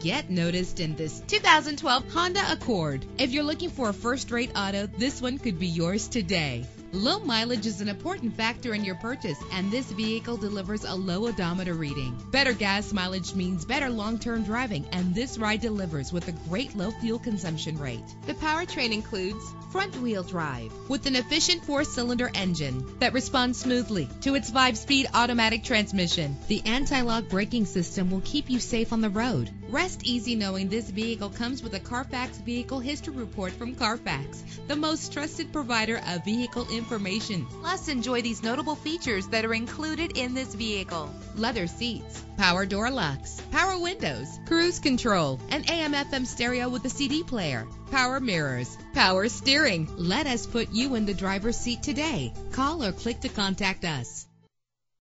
Get noticed in this 2012 Honda Accord. If you're looking for a first-rate auto, this one could be yours today. Low mileage is an important factor in your purchase, and this vehicle delivers a low odometer reading. Better gas mileage means better long-term driving, and this ride delivers with a great low fuel consumption rate. The powertrain includes front-wheel drive with an efficient 4-cylinder engine that responds smoothly to its 5-speed automatic transmission. The anti-lock braking system will keep you safe on the road. Rest easy knowing this vehicle comes with a Carfax Vehicle History Report from Carfax, the most trusted provider of vehicle information. Plus, enjoy these notable features that are included in this vehicle: leather seats, power door locks, power windows, cruise control, an AM/FM stereo with a CD player, power mirrors, power steering. Let us put you in the driver's seat today. Call or click to contact us.